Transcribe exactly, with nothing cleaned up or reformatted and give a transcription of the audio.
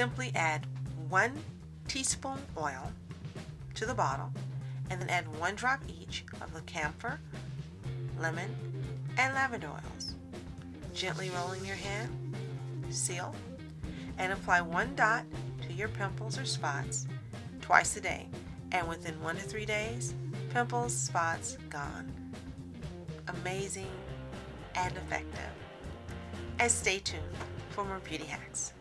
simply add one teaspoon oil to the bottle and then add one drop each of the camphor, lemon, and lavender oils. Gently roll in your hand, seal, and apply one dot to your pimples or spots twice a day, and within one to three days, pimples, spots, gone. Amazing and effective. And stay tuned for more beauty hacks.